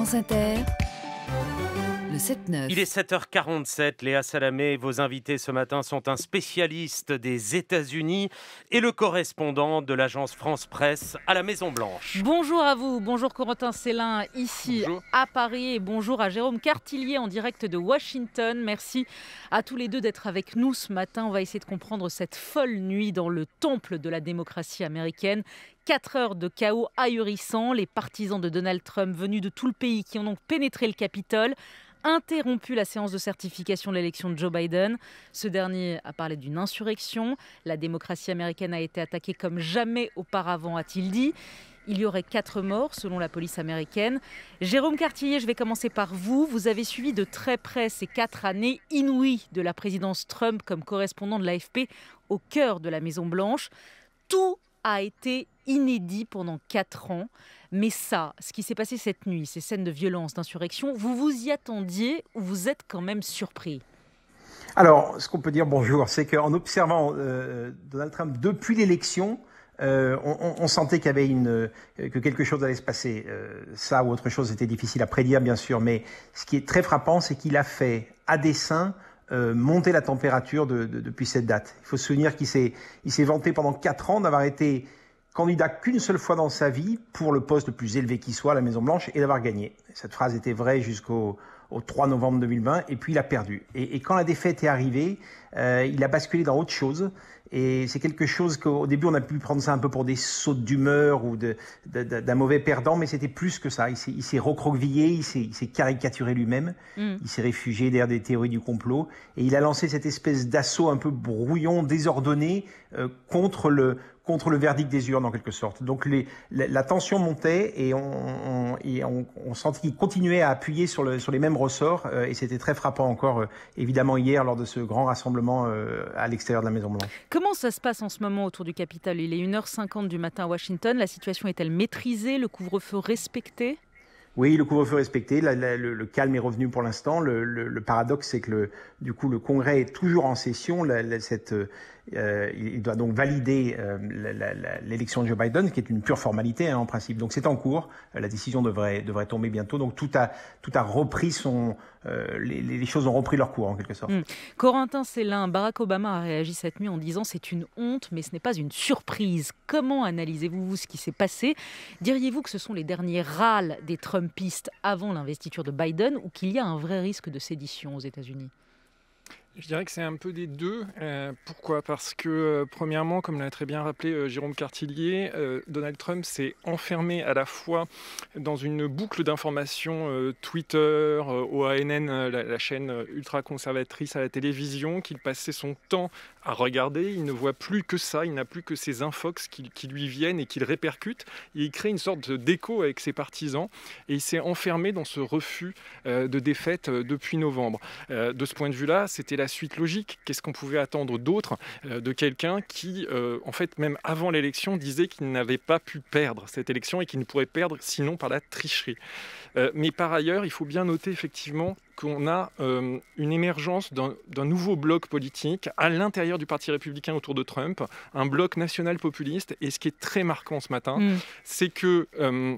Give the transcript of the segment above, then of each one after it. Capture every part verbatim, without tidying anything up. France Inter, le sept neuf. Il est sept heures quarante-sept, Léa Salamé et vos invités ce matin sont un spécialiste des États-Unis et le correspondant de l'agence France Presse à la Maison Blanche. Bonjour à vous, bonjour Corentin Sellin ici bonjour. à Paris et bonjour à Jérôme Cartillier en direct de Washington. Merci à tous les deux d'être avec nous ce matin. On va essayer de comprendre cette folle nuit dans le temple de la démocratie américaine. quatre heures de chaos ahurissant, les partisans de Donald Trump venus de tout le pays qui ont donc pénétré le Capitole, interrompu la séance de certification de l'élection de Joe Biden. Ce dernier a parlé d'une insurrection. La démocratie américaine a été attaquée comme jamais auparavant, a-t-il dit. Il y aurait quatre morts, selon la police américaine. Jérôme Cartillier, je vais commencer par vous. Vous avez suivi de très près ces quatre années inouïes de la présidence Trump comme correspondant de l'A F P au cœur de la Maison-Blanche. Tout a été inédit pendant quatre ans. Mais ça, ce qui s'est passé cette nuit, ces scènes de violence, d'insurrection, vous vous y attendiez ou vous êtes quand même surpris ? Alors, ce qu'on peut dire, bonjour, c'est qu'en observant euh, Donald Trump depuis l'élection, Euh, on, on sentait qu'il y avait une, euh, que quelque chose allait se passer. Euh, ça ou autre chose était difficile à prédire, bien sûr. Mais ce qui est très frappant, c'est qu'il a fait à dessein euh, monter la température de, de, depuis cette date. Il faut se souvenir qu'il s'est, il s'est vanté pendant quatre ans d'avoir été candidat qu'une seule fois dans sa vie pour le poste le plus élevé qui soit à la Maison-Blanche et d'avoir gagné. Cette phrase était vraie jusqu'au au trois novembre deux mille vingt, et puis il a perdu. Et, et quand la défaite est arrivée, euh, il a basculé dans autre chose. Et c'est quelque chose qu'au début, on a pu prendre ça un peu pour des sautes d'humeur ou de, de, de, d'un mauvais perdant, mais c'était plus que ça. Il s'est, il s'est recroquevillé, il s'est, il s'est caricaturé lui-même, mmh. il s'est réfugié derrière des théories du complot, et il a lancé cette espèce d'assaut un peu brouillon, désordonné, euh, contre le... contre le verdict des urnes en quelque sorte. Donc les, la, la tension montait et on, on, et on, on sentit qu'il continuait à appuyer sur, le, sur les mêmes ressorts euh, et c'était très frappant encore euh, évidemment hier lors de ce grand rassemblement euh, à l'extérieur de la Maison-Blanche. Comment ça se passe en ce moment autour du Capitole ? Il est une heure cinquante du matin à Washington, la situation est-elle maîtrisée, le couvre-feu respecté ? Oui, le couvre-feu respecté, la, la, le, le calme est revenu pour l'instant. Le, le, le paradoxe, c'est que le, du coup, le Congrès est toujours en session. La, la, cette, euh, il doit donc valider euh, la, la, la, l'élection de Joe Biden, qui est une pure formalité hein, en principe. Donc c'est en cours. La décision devrait, devrait tomber bientôt. Donc tout a, tout a repris son, euh, les, les choses ont repris leur cours en quelque sorte. Mmh. Corentin Sellin, Barack Obama a réagi cette nuit en disant c'est une honte, mais ce n'est pas une surprise. Comment analysez-vous vous, ce qui s'est passé ? Diriez-vous que ce sont les derniers râles des Trump piste avant l'investiture de Biden ou qu'il y a un vrai risque de sédition aux États-Unis ? Je dirais que c'est un peu des deux. Euh, pourquoi ? Parce que, euh, premièrement, comme l'a très bien rappelé euh, Jérôme Cartillier, euh, Donald Trump s'est enfermé à la fois dans une boucle d'informations euh, Twitter, euh, O A N N, euh, la, la chaîne ultra-conservatrice à la télévision, qu'il passait son temps à regarder. Il ne voit plus que ça, il n'a plus que ces infox qui, qui lui viennent et qu'il répercute. Et il crée une sorte d'écho avec ses partisans et il s'est enfermé dans ce refus euh, de défaite euh, depuis novembre. Euh, de ce point de vue-là, c'était la suite logique. Qu'est-ce qu'on pouvait attendre d'autre euh, de quelqu'un qui, euh, en fait, même avant l'élection, disait qu'il n'avait pas pu perdre cette élection et qu'il ne pourrait perdre sinon par la tricherie. Euh, mais par ailleurs, il faut bien noter effectivement qu'on a euh, une émergence d'un, d'un nouveau bloc politique à l'intérieur du Parti républicain autour de Trump, un bloc national populiste. Et ce qui est très marquant ce matin, mmh. c'est que euh,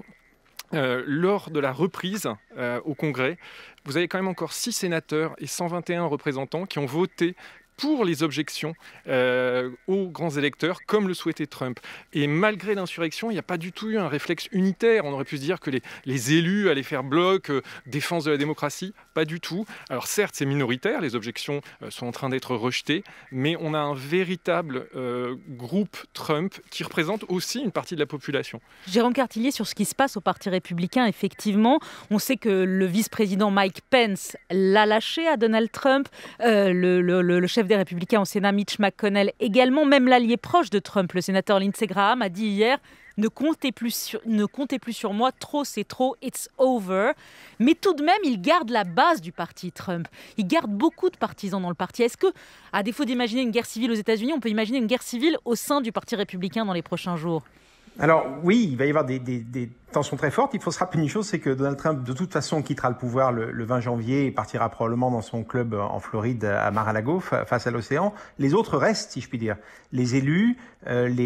euh, lors de la reprise euh, au Congrès, vous avez quand même encore six sénateurs et cent vingt et un représentants qui ont voté pour les objections euh, aux grands électeurs, comme le souhaitait Trump. Et malgré l'insurrection, il n'y a pas du tout eu un réflexe unitaire. On aurait pu se dire que les, les élus allaient faire bloc, euh, défense de la démocratie, pas du tout. Alors certes, c'est minoritaire, les objections euh, sont en train d'être rejetées, mais on a un véritable euh, groupe Trump qui représente aussi une partie de la population. Jérôme Cartillier, sur ce qui se passe au Parti républicain, effectivement, on sait que le vice-président Mike Pence l'a lâché à Donald Trump, euh, le, le, le chef des Républicains au Sénat, Mitch McConnell également, même l'allié proche de Trump, le sénateur Lindsey Graham, a dit hier « Ne comptez plus sur, ne comptez plus sur moi, trop c'est trop, it's over ». Mais tout de même, il garde la base du parti Trump. Il garde beaucoup de partisans dans le parti. Est-ce que, à défaut d'imaginer une guerre civile aux États-Unis, on peut imaginer une guerre civile au sein du Parti républicain dans les prochains jours ? Alors oui, il va y avoir des, des, des tensions très fortes. Il faut se rappeler une chose, c'est que Donald Trump, de toute façon, quittera le pouvoir le, le vingt janvier et partira probablement dans son club en Floride, à Mar-a-Lago, fa- face à l'océan. Les autres restent, si je puis dire. Les élus, euh, les,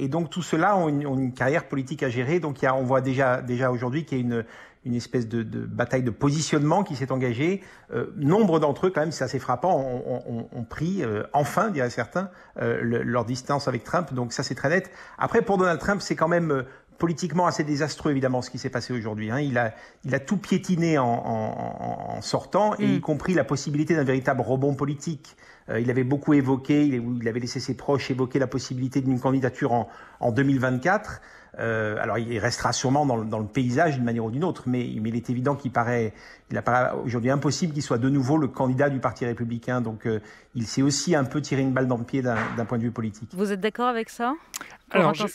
et, et donc tout ceux-là ont une, ont une carrière politique à gérer. Donc il y a, on voit déjà, déjà aujourd'hui qu'il y a une... une espèce de, de bataille de positionnement qui s'est engagée. Euh, nombre d'entre eux, quand même, c'est assez frappant, ont, ont, ont pris euh, enfin, diraient certains, euh, le, leur distance avec Trump. Donc ça, c'est très net. Après, pour Donald Trump, c'est quand même... Euh, politiquement assez désastreux, évidemment, ce qui s'est passé aujourd'hui. Hein. Il a, il a tout piétiné en, en, en sortant, et mm. y compris la possibilité d'un véritable rebond politique. Euh, il avait beaucoup évoqué, il, il avait laissé ses proches évoquer la possibilité d'une candidature en, en deux mille vingt-quatre. Euh, alors, il restera sûrement dans le, dans le paysage d'une manière ou d'une autre, mais, mais il est évident qu'il paraît, il apparaît aujourd'hui impossible qu'il soit de nouveau le candidat du Parti républicain. Donc, euh, il s'est aussi un peu tiré une balle dans le pied d'un, d'un point de vue politique. Vous êtes d'accord avec ça ? Alors, je,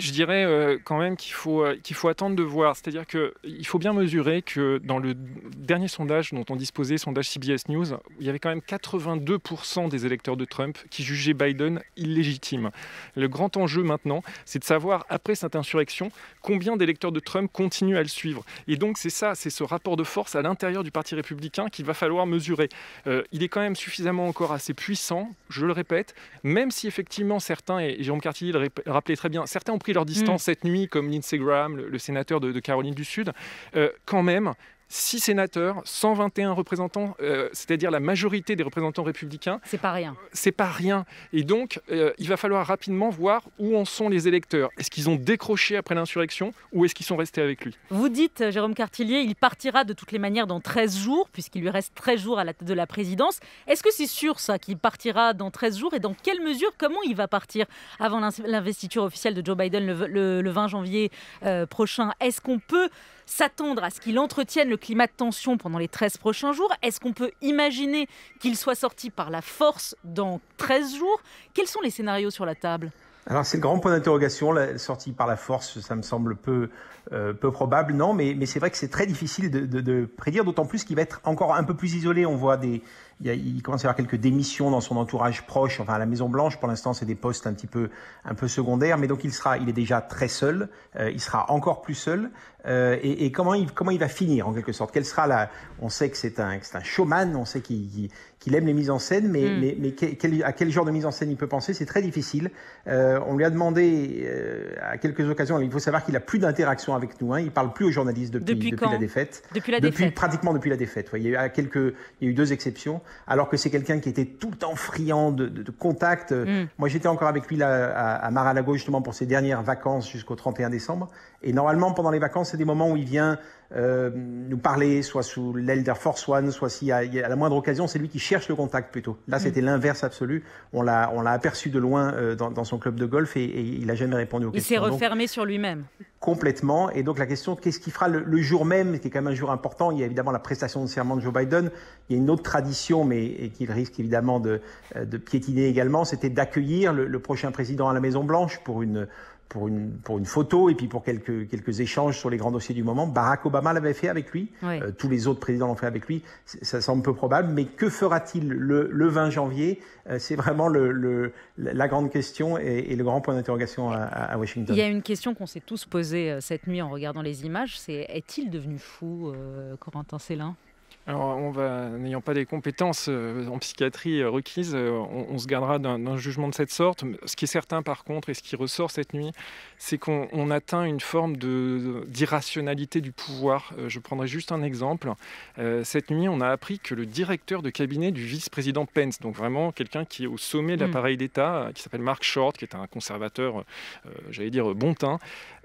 je dirais euh, quand même qu'il faut, euh, qu'il faut attendre de voir. C'est-à-dire qu'il faut bien mesurer que dans le dernier sondage dont on disposait, sondage C B S News, il y avait quand même quatre-vingt-deux pour cent des électeurs de Trump qui jugeaient Biden illégitime. Le grand enjeu maintenant, c'est de savoir, après cette insurrection, combien d'électeurs de Trump continuent à le suivre. Et donc, c'est ça, c'est ce rapport de force à l'intérieur du Parti républicain qu'il va falloir mesurer. Euh, il est quand même suffisamment encore assez puissant, je le répète, même si effectivement certains, et Jérôme Cartillier le répète, rappelez très bien, certains ont pris leur distance mmh. cette nuit, comme Lindsey Graham, le, le sénateur de, de Caroline du Sud. Euh, quand même, six sénateurs, cent vingt et un représentants, euh, c'est-à-dire la majorité des représentants républicains. C'est pas rien. C'est pas rien. Et donc, euh, il va falloir rapidement voir où en sont les électeurs. Est-ce qu'ils ont décroché après l'insurrection ou est-ce qu'ils sont restés avec lui ? Vous dites, Jérôme Cartillier, il partira de toutes les manières dans treize jours, puisqu'il lui reste treize jours à la tête de la présidence. Est-ce que c'est sûr, ça, qu'il partira dans treize jours ? Et dans quelle mesure, comment il va partir avant l'investiture officielle de Joe Biden le, le, le vingt janvier euh, prochain ? Est-ce qu'on peut s'attendre à ce qu'il entretienne le climat de tension pendant les treize prochains jours? Est-ce qu'on peut imaginer qu'il soit sorti par la force dans treize jours? Quels sont les scénarios sur la table? Alors c'est le grand point d'interrogation, la sortie par la force, ça me semble peu, euh, peu probable, non, mais, mais c'est vrai que c'est très difficile de, de, de prédire, d'autant plus qu'il va être encore un peu plus isolé. On voit des... Il, y a, il commence à y avoir quelques démissions dans son entourage proche, enfin à la Maison Blanche. Pour l'instant, c'est des postes un petit peu, un peu secondaires, mais donc il sera, il est déjà très seul. Euh, il sera encore plus seul. Euh, et et comment, il, comment il va finir en quelque sorte? Quelle sera la... On sait que c'est un, c'est un showman. On sait qu'il, qu'il aime les mises en scène, mais, mm. mais, mais quel, à quel genre de mise en scène il peut penser? C'est très difficile. Euh, on lui a demandé euh, à quelques occasions. Il faut savoir qu'il a plus d'interaction avec nous. Hein. Il parle plus aux journalistes depuis, depuis, depuis la défaite. Depuis la défaite. Depuis, pratiquement depuis la défaite. Ouais. Il y a eu quelques, il y a eu deux exceptions. Alors que c'est quelqu'un qui était tout le temps friand de, de, de contact. Mm. Moi, j'étais encore avec lui là, à, à Mar-a-Lago, justement, pour ses dernières vacances jusqu'au trente et un décembre. Et normalement, pendant les vacances, c'est des moments où il vient euh, nous parler, soit sous l'Elder Force One, soit si à, à la moindre occasion, c'est lui qui cherche le contact plutôt. Là, mm. c'était l'inverse absolu. On l'a, on l'a aperçu de loin euh, dans, dans son club de golf et, et il n'a jamais répondu aux il questions. Il s'est refermé donc, sur lui-même. Complètement. Et donc, la question, qu'est-ce qu'il fera le, le jour même, qui est quand même un jour important? Il y a évidemment la prestation de serment de Joe Biden. Il y a une autre tradition, mais qu'il risque évidemment de, de piétiner également, c'était d'accueillir le, le prochain président à la Maison Blanche pour une, pour une, pour une photo et puis pour quelques, quelques échanges sur les grands dossiers du moment. Barack Obama l'avait fait avec lui, oui. euh, tous les autres présidents l'ont fait avec lui, ça semble peu probable, mais que fera-t-il le, le vingt janvier? euh, C'est vraiment le, le, la grande question et, et le grand point d'interrogation à, à Washington. Il y a une question qu'on s'est tous posée cette nuit en regardant les images, c'est est-il devenu fou, euh, Corentin Sellin? Alors, on va, n'ayant pas les compétences en psychiatrie requises, on, on se gardera d'un, d'un jugement de cette sorte. Ce qui est certain, par contre, et ce qui ressort cette nuit, c'est qu'on on atteint une forme de, d'irrationalité du pouvoir. Je prendrai juste un exemple. Euh, cette nuit, on a appris que le directeur de cabinet du vice-président Pence, donc vraiment quelqu'un qui est au sommet de l'appareil d'État, qui s'appelle Mark Short, qui est un conservateur, euh, j'allais dire bon teint,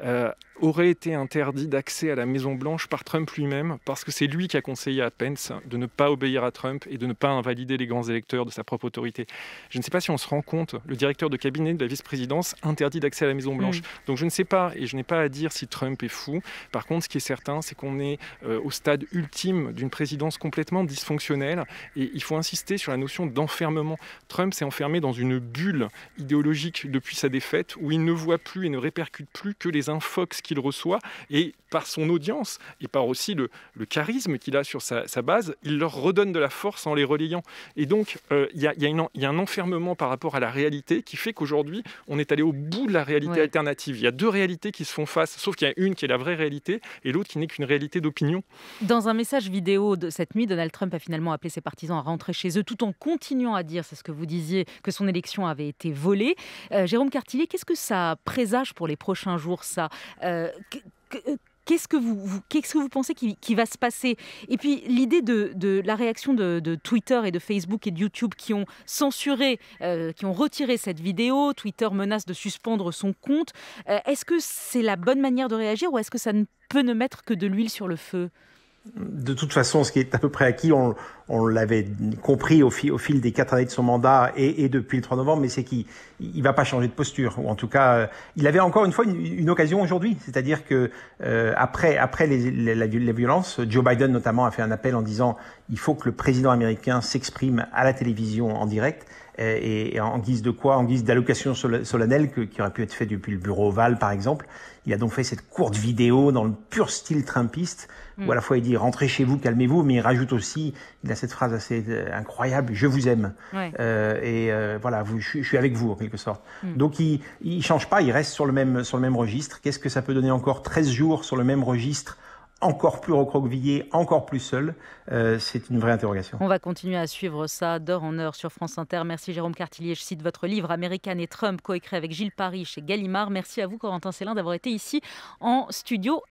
euh, aurait été interdit d'accès à la Maison-Blanche par Trump lui-même, parce que c'est lui qui a conseillé à Pence de ne pas obéir à Trump et de ne pas invalider les grands électeurs de sa propre autorité. Je ne sais pas si on se rend compte, le directeur de cabinet de la vice-présidence interdit d'accès à la Maison-Blanche. Mmh. Donc je ne sais pas, et je n'ai pas à dire si Trump est fou. Par contre, ce qui est certain, c'est qu'on est euh, au stade ultime d'une présidence complètement dysfonctionnelle et il faut insister sur la notion d'enfermement. Trump s'est enfermé dans une bulle idéologique depuis sa défaite où il ne voit plus et ne répercute plus que les infox qu'il reçoit et par son audience et par aussi le, le charisme qu'il a sur sa, sa base, il leur redonne de la force en les relayant. Et donc, il euh, y, y, y a un enfermement par rapport à la réalité qui fait qu'aujourd'hui, on est allé au bout de la réalité ouais. alternative. Il y a deux réalités qui se font face, sauf qu'il y a une qui est la vraie réalité et l'autre qui n'est qu'une réalité d'opinion. Dans un message vidéo de cette nuit, Donald Trump a finalement appelé ses partisans à rentrer chez eux tout en continuant à dire, c'est ce que vous disiez, que son élection avait été volée. Euh, Jérôme Cartillier, qu'est-ce que ça présage pour les prochains jours, ça euh, que, que, Qu'est-ce que vous, vous, qu'est-ce que vous pensez qui, qui va se passer? Et puis l'idée de, de la réaction de, de Twitter et de Facebook et de YouTube qui ont censuré, euh, qui ont retiré cette vidéo, Twitter menace de suspendre son compte, euh, est-ce que c'est la bonne manière de réagir ou est-ce que ça ne peut ne mettre que de l'huile sur le feu ? De toute façon, ce qui est à peu près acquis, on, on l'avait compris au, fi, au fil des quatre années de son mandat et, et depuis le trois novembre, mais c'est qu'il il va pas changer de posture. Ou en tout cas, il avait encore une fois une, une occasion aujourd'hui. C'est-à-dire que euh, après, après les, les, la, la violence, Joe Biden notamment a fait un appel en disant il faut que le président américain s'exprime à la télévision en direct. Et en guise de quoi? En guise d'allocation solennelle que, qui aurait pu être faite depuis le bureau Oval, par exemple. Il a donc fait cette courte vidéo dans le pur style trumpiste, mmh. où à la fois il dit « rentrez chez vous, calmez-vous », mais il rajoute aussi, il a cette phrase assez incroyable « je vous aime ouais. ». Euh, et euh, voilà, vous, je, je suis avec vous, en quelque sorte. Mmh. Donc il ne change pas, il reste sur le même, sur le même registre. Qu'est-ce que ça peut donner encore treize jours sur le même registre ? Encore plus recroquevillé, encore plus seul, euh, c'est une vraie interrogation. On va continuer à suivre ça d'heure en heure sur France Inter. Merci Jérôme Cartillier. Je cite votre livre « Américaine et Trump » coécrit avec Gilles Paris chez Gallimard. Merci à vous Corentin Sellin d'avoir été ici en studio.